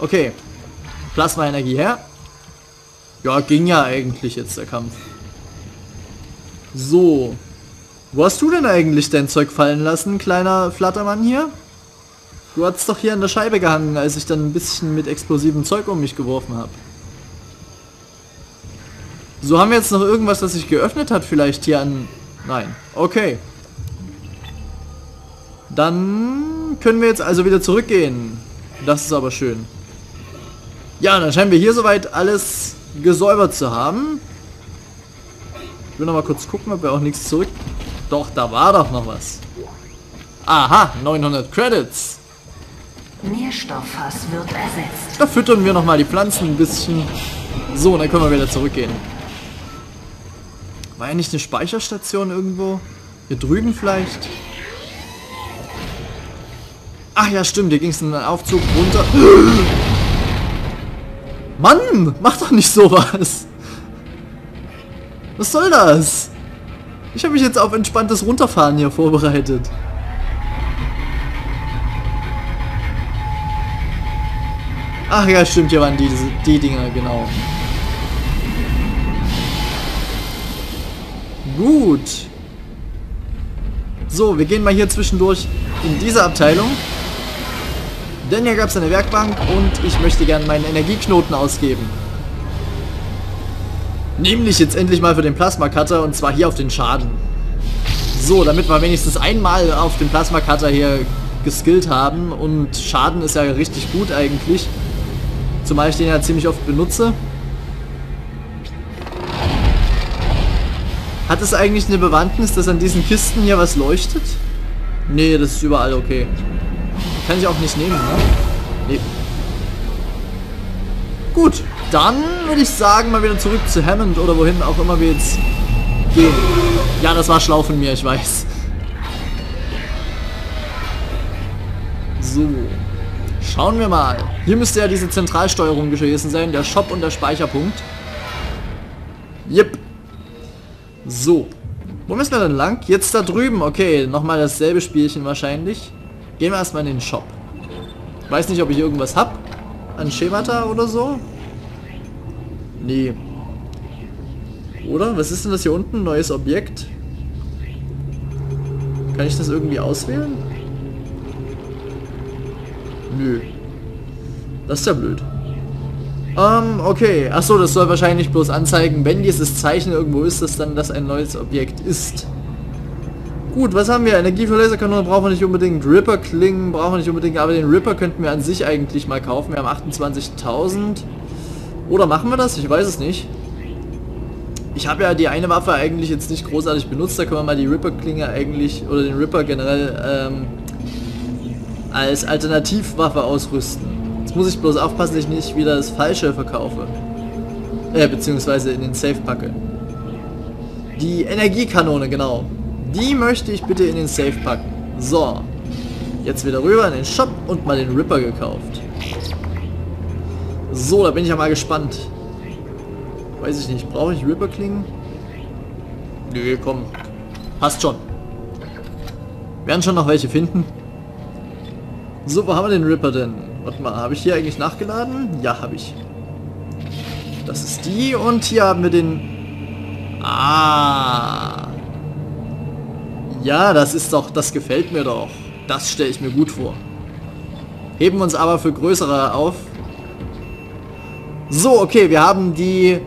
Okay. Plasma-Energie her. Ja, ging ja eigentlich jetzt der Kampf. So. Wo hast du denn eigentlich dein Zeug fallen lassen, kleiner Flattermann hier? Du hattest doch hier an der Scheibe gehangen, als ich dann ein bisschen mit explosivem Zeug um mich geworfen habe. So, haben wir jetzt noch irgendwas, das sich geöffnet hat vielleicht hier an... Nein. Okay. Dann können wir jetzt also wieder zurückgehen. Das ist aber schön. Ja, dann scheinen wir hier soweit alles gesäubert zu haben. Ich will nochmal kurz gucken, ob wir auch nichts zurück... Doch, da war doch noch was. Aha, 900 Credits. Nährstofffass wird ersetzt. Da füttern wir nochmal die Pflanzen ein bisschen. So, und dann können wir wieder zurückgehen. War ja nicht eine Speicherstation irgendwo? Hier drüben vielleicht? Ach ja, stimmt, hier ging es in einen Aufzug runter. Mann, mach doch nicht sowas. Was soll das? Ich habe mich jetzt auf entspanntes Runterfahren hier vorbereitet. Ach ja, stimmt, hier waren die Dinger, genau. Gut. So, wir gehen mal hier zwischendurch in diese Abteilung. Denn hier gab es eine Werkbank und ich möchte gerne meinen Energieknoten ausgeben. Nämlich jetzt endlich mal für den Plasma Cutter und zwar hier auf den Schaden. So, damit wir wenigstens einmal auf den Plasma Cutter hier geskillt haben. Und Schaden ist ja richtig gut eigentlich. Zumal ich den ja ziemlich oft benutze. Hat es eigentlich eine Bewandtnis, dass an diesen Kisten hier was leuchtet? Nee, das ist überall okay. Kann ich auch nicht nehmen, ne? Nee. Gut, dann würde ich sagen, mal wieder zurück zu Hammond oder wohin auch immer wir jetzt gehen. Ja, das war schlau von mir, ich weiß. So, schauen wir mal. Hier müsste ja diese Zentralsteuerung gewesen sein, der Shop und der Speicherpunkt. Yep. So, wo müssen wir denn lang? Jetzt da drüben, okay, nochmal dasselbe Spielchen wahrscheinlich. Gehen wir erstmal in den Shop. Weiß nicht, ob ich hier irgendwas habe. An Schemata oder so? Nee. Oder? Was ist denn das hier unten? Neues Objekt? Kann ich das irgendwie auswählen? Nö. Das ist ja blöd. Okay. Achso, das soll wahrscheinlich bloß anzeigen, wenn dieses Zeichen irgendwo ist, dass dann das ein neues Objekt ist. Gut, was haben wir? Energie für Laserkanonen brauchen wir nicht unbedingt. Ripper-Klingen brauchen wir nicht unbedingt. Aber den Ripper könnten wir an sich eigentlich mal kaufen. Wir haben 28.000. Oder machen wir das? Ich weiß es nicht. Ich habe ja die eine Waffe eigentlich jetzt nicht großartig benutzt. Da können wir mal die Ripper-Klinge eigentlich, oder den Ripper generell, als Alternativwaffe ausrüsten. Jetzt muss ich bloß aufpassen, dass ich nicht wieder das Falsche verkaufe. Beziehungsweise in den Safe packe. Die Energiekanone, genau. Die möchte ich bitte in den Safe packen. So. Jetzt wieder rüber in den Shop und mal den Ripper gekauft. So, da bin ich ja mal gespannt. Weiß ich nicht. Brauche ich Ripper-Klingen? Nö, komm. Passt schon. Werden schon noch welche finden. So, wo haben wir den Ripper denn? Warte mal, habe ich hier eigentlich nachgeladen? Ja, habe ich. Das ist die und hier haben wir den... Ah... Ja, das ist doch, das gefällt mir doch. Das stelle ich mir gut vor. Heben wir uns aber für größere auf. So, okay, wir haben die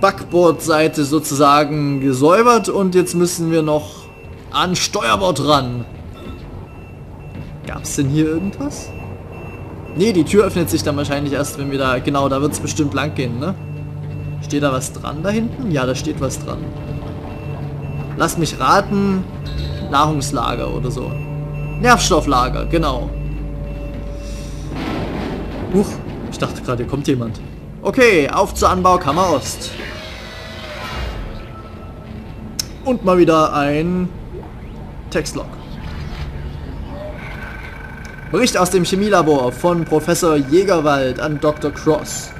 Backbordseite sozusagen gesäubert und jetzt müssen wir noch an Steuerbord ran. Gab's denn hier irgendwas? Nee, die Tür öffnet sich dann wahrscheinlich erst, wenn wir da... Genau, da wird es bestimmt lang gehen, ne? Steht da was dran da hinten? Ja, da steht was dran. Lasst mich raten, Nahrungslager oder so. Nährstofflager, genau. Huch, ich dachte gerade, hier kommt jemand. Okay, auf zur Anbaukammer Ost. Und mal wieder ein Textlog. Bericht aus dem Chemielabor von Professor Jägerwald an Dr. Cross.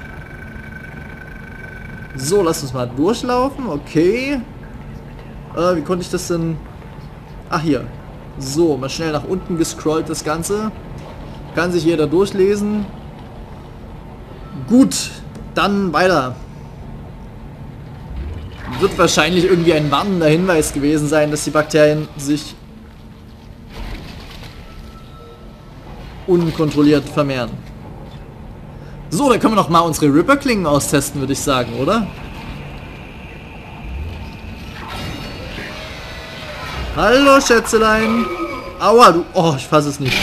So, lasst uns mal durchlaufen, okay. Wie konnte ich das denn... Ach, hier. So, mal schnell nach unten gescrollt das Ganze. Kann sich jeder durchlesen. Gut, dann weiter. Wird wahrscheinlich irgendwie ein warnender Hinweis gewesen sein, dass die Bakterien sich unkontrolliert vermehren. So, da können wir noch mal unsere Ripper-Klingen austesten, würde ich sagen, oder? Hallo, Schätzelein. Aua, du... Oh, ich fasse es nicht.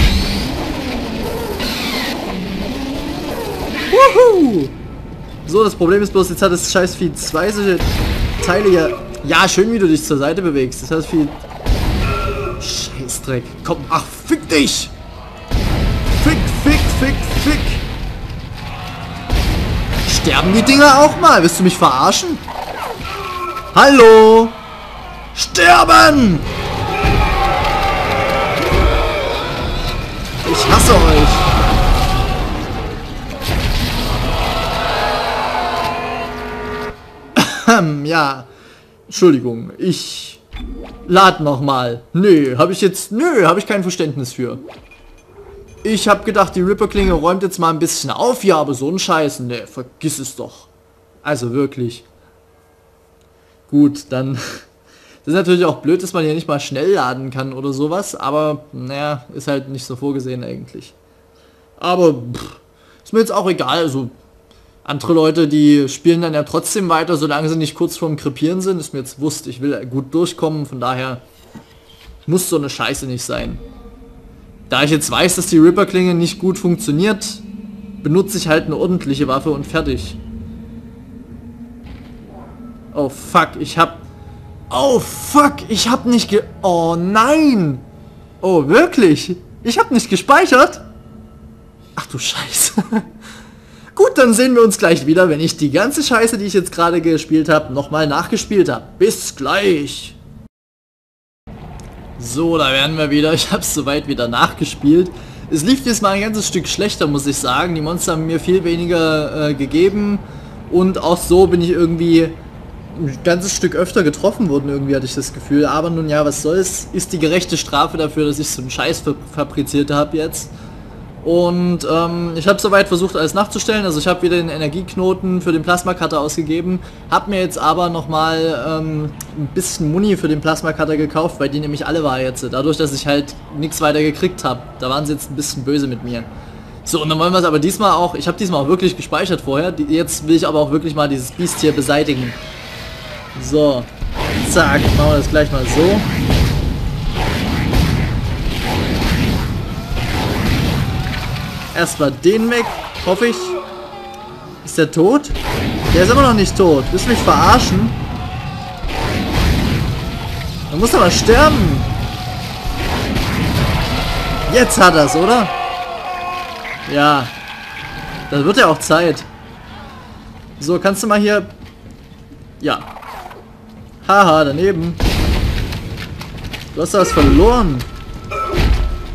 Wuhu! So, das Problem ist bloß, jetzt hat das Scheißvieh zwei solche Teile hier... Ja, schön, wie du dich zur Seite bewegst. Das heißt viel... Scheißdreck. Komm, ach, fick dich! Fick, fick, fick, fick! Sterben die Dinger auch mal? Willst du mich verarschen? Hallo? Sterben! Ich hasse euch. Ja, Entschuldigung, ich lade nochmal. Nö, habe ich jetzt... Nö, habe ich kein Verständnis für. Ich habe gedacht, die Ripper-Klinge räumt jetzt mal ein bisschen auf. Ja, aber so ein Scheiß, ne, vergiss es doch. Also wirklich. Gut, dann... Das ist natürlich auch blöd, dass man hier nicht mal schnell laden kann oder sowas. Aber, naja, ist halt nicht so vorgesehen eigentlich. Aber, pff, ist mir jetzt auch egal. Also, andere Leute, die spielen dann ja trotzdem weiter, solange sie nicht kurz vorm Krepieren sind. Ist mir jetzt wurscht, ich will gut durchkommen. Von daher muss so eine Scheiße nicht sein. Da ich jetzt weiß, dass die Ripper-Klinge nicht gut funktioniert, benutze ich halt eine ordentliche Waffe und fertig. Oh fuck, ich hab... Oh fuck, ich hab nicht ge... Oh nein! Oh wirklich? Ich hab nicht gespeichert? Ach du Scheiße. Gut, dann sehen wir uns gleich wieder, wenn ich die ganze Scheiße, die ich jetzt gerade gespielt habe, nochmal nachgespielt habe. Bis gleich! So, da werden wir wieder. Ich habe es soweit wieder nachgespielt. Es lief jetzt mal ein ganzes Stück schlechter, muss ich sagen. Die Monster haben mir viel weniger gegeben. Und auch so bin ich irgendwie ein ganzes Stück öfter getroffen worden, irgendwie hatte ich das Gefühl. Aber nun ja, was soll's. Ist die gerechte Strafe dafür, dass ich so einen Scheiß fabriziert habe jetzt. Und ich habe soweit versucht, alles nachzustellen. Also ich habe wieder den Energieknoten für den Plasma Cutter ausgegeben. Habe mir jetzt aber nochmal ein bisschen Muni für den Plasma Cutter gekauft, weil die nämlich alle war jetzt. Dadurch, dass ich halt nichts weiter gekriegt habe. Da waren sie jetzt ein bisschen böse mit mir. So, und dann wollen wir es aber diesmal auch... Ich habe diesmal auch wirklich gespeichert vorher. Jetzt will ich aber auch wirklich mal dieses Biest hier beseitigen. So. Zack. Machen wir das gleich mal so. Erstmal den weg, hoffe ich. Ist der tot? Der ist immer noch nicht tot. Willst du mich verarschen? Er muss aber sterben. Jetzt hat er es, oder? Ja. Da wird ja auch Zeit. So, kannst du mal hier... Ja. Haha, daneben. Du hast da was verloren.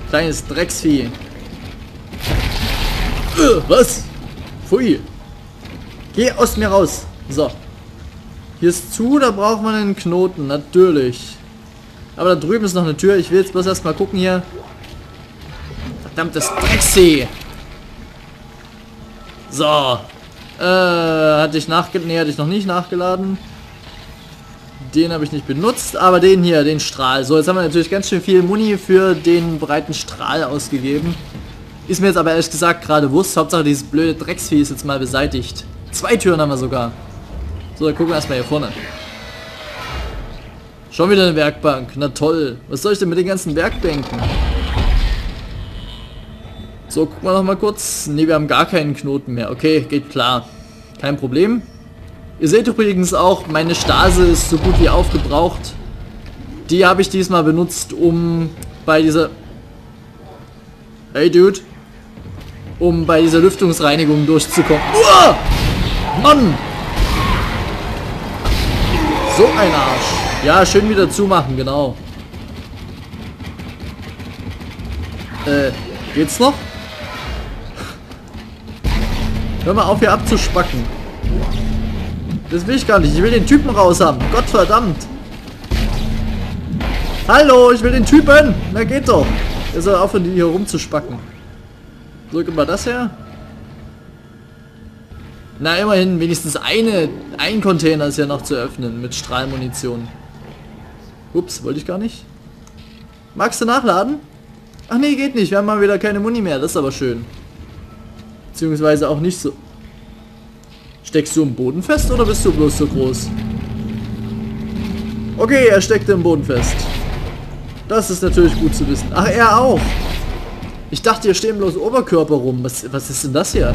Kleines Drecksvieh. Was? Pfui. Geh aus mir raus. So. Hier ist zu, da braucht man einen Knoten, natürlich. Aber da drüben ist noch eine Tür. Ich will jetzt bloß erstmal gucken hier. Verdammtes Drecksee. So. Hatte ich nachgeladen? Nee, hatte ich noch nicht nachgeladen. Den habe ich nicht benutzt, aber den hier, den Strahl. So, jetzt haben wir natürlich ganz schön viel Muni für den breiten Strahl ausgegeben. Ist mir jetzt aber ehrlich gesagt gerade wurscht. Hauptsache dieses blöde Drecksvieh ist jetzt mal beseitigt. Zwei Türen haben wir sogar. So, dann gucken wir erstmal hier vorne. Schon wieder eine Werkbank. Na toll. Was soll ich denn mit den ganzen Werkbänken? So, gucken wir nochmal kurz. Ne, wir haben gar keinen Knoten mehr. Okay, geht klar. Kein Problem. Ihr seht übrigens auch, meine Stase ist so gut wie aufgebraucht. Die habe ich diesmal benutzt, um bei dieser... Hey, Dude. Um bei dieser Lüftungsreinigung durchzukommen. Uah! Mann! So ein Arsch. Ja, schön wieder zumachen, genau. Geht's noch? Hör mal auf, hier abzuspacken. Das will ich gar nicht. Ich will den Typen raus haben. Gottverdammt. Hallo, ich will den Typen. Na, geht doch. Er soll aufhören, die hier rumzuspacken. So, gib mal das her. Na, immerhin, wenigstens ein Container ist ja noch zu öffnen mit Strahlmunition. Ups, wollte ich gar nicht. Magst du nachladen? Ach nee, geht nicht. Wir haben mal wieder keine Muni mehr. Das ist aber schön. Beziehungsweise auch nicht so... Steckst du im Boden fest oder bist du bloß so groß? Okay, er steckte im Boden fest. Das ist natürlich gut zu wissen. Ach, er auch. Ich dachte, hier stehen bloß Oberkörper rum. Was ist denn das hier?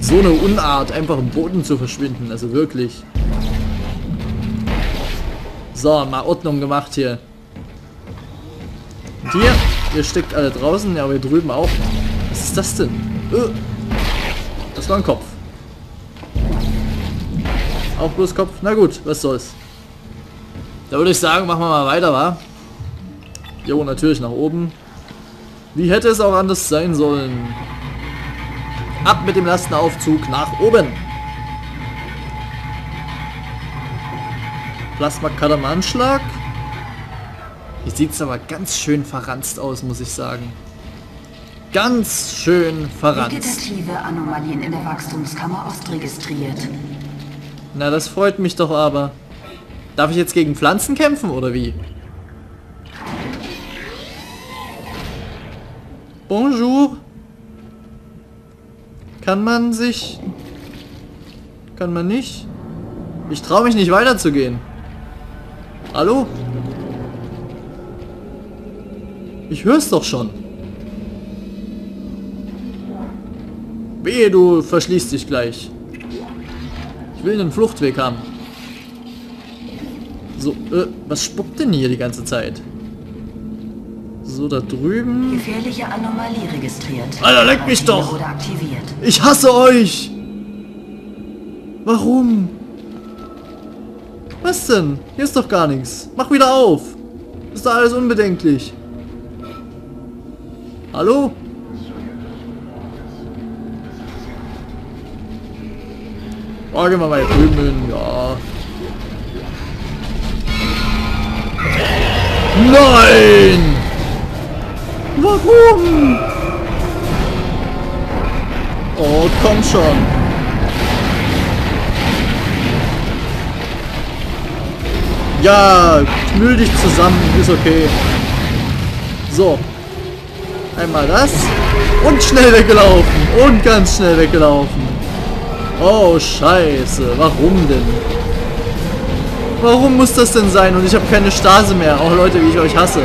So eine Unart, einfach im Boden zu verschwinden. Also wirklich. So, mal Ordnung gemacht hier. Und hier, ihr steckt alle draußen, ja, aber hier drüben auch. Was ist das denn? Das war ein Kopf. Auch bloß Kopf. Na gut, was soll's. Da würde ich sagen, machen wir mal weiter, wa? Jo, natürlich nach oben. Wie hätte es auch anders sein sollen? Ab mit dem Lastenaufzug nach oben. Plasma Cutter im Anschlag. Hier sieht es aber ganz schön verranzt aus, muss ich sagen. Ganz schön verranzt. Vegetative Anomalien in der Wachstumskammer Ost registriert. Na, das freut mich doch aber. Darf ich jetzt gegen Pflanzen kämpfen, oder wie? Bonjour. Kann man sich... Kann man nicht? Ich traue mich nicht weiterzugehen. Hallo? Ich hör's doch schon. Wehe, du verschließt dich gleich. Ich will einen Fluchtweg haben. So, was spuckt denn hier die ganze Zeit? So, da drüben. Gefährliche Anomalie registriert. Alter, leck mich doch! Ich hasse euch! Warum? Was denn? Hier ist doch gar nichts. Mach wieder auf! Ist da alles unbedenklich. Hallo? Oh, gehen wir mal hier drüben hin, ja. Nein! Warum? Oh, komm schon. Ja, knüll dich zusammen, ist okay. So. Einmal das. Und schnell weggelaufen. Und ganz schnell weggelaufen. Oh, scheiße. Warum denn? Warum muss das denn sein? Und ich habe keine Stase mehr. Oh, Leute, wie ich euch hasse.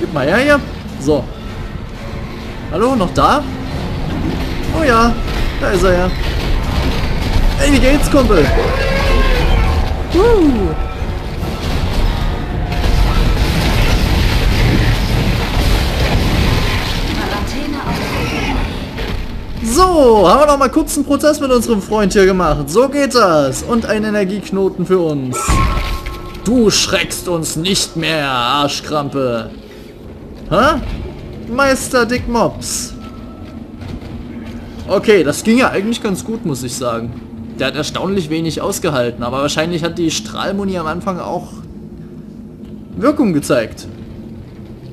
Gib mal her hier. So. Hallo, noch da? Oh ja, da ist er ja. Ey, wie geht's, Kumpel? So, haben wir noch mal kurz einen Prozess mit unserem Freund hier gemacht. So geht das. Und ein Energieknoten für uns. Du schreckst uns nicht mehr, Arschkrampe. Hä? Meister Dick Mobs. Okay, das ging ja eigentlich ganz gut, muss ich sagen. Der hat erstaunlich wenig ausgehalten, aber wahrscheinlich hat die Strahlmuni am Anfang auch Wirkung gezeigt.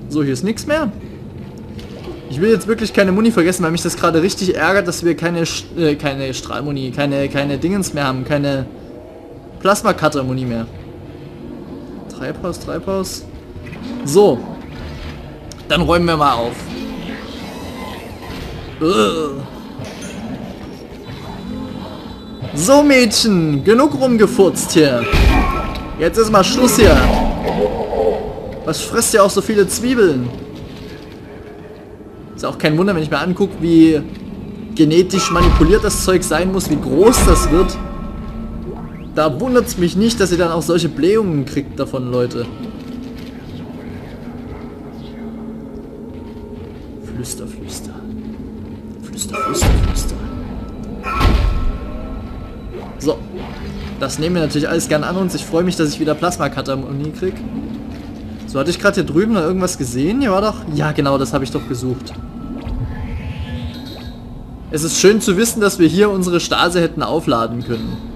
So, hier ist nichts mehr. Ich will jetzt wirklich keine Muni vergessen, weil mich das gerade richtig ärgert, dass wir keine Strahlmuni, keine Dingens mehr haben, keine Plasma Cutter Muni mehr. Treibhaus, Treibhaus. So. Dann räumen wir mal auf. So, Mädchen, genug rumgefurzt hier. Jetzt ist mal Schluss hier. Was frisst ihr auch so viele Zwiebeln? Ist auch kein Wunder, wenn ich mir angucke, wie genetisch manipuliert das Zeug sein muss, wie groß das wird. Da wundert es mich nicht, dass ihr dann auch solche Blähungen kriegt davon, Leute. Flüster, flüster. Flüster, flüster, flüster. So. Das nehmen wir natürlich alles gern an uns. Ich freue mich, dass ich wieder Plasma Cutter Muni krieg. So, hatte ich gerade hier drüben noch irgendwas gesehen? Hier war doch... Ja, genau, das habe ich doch gesucht. Es ist schön zu wissen, dass wir hier unsere Stase hätten aufladen können.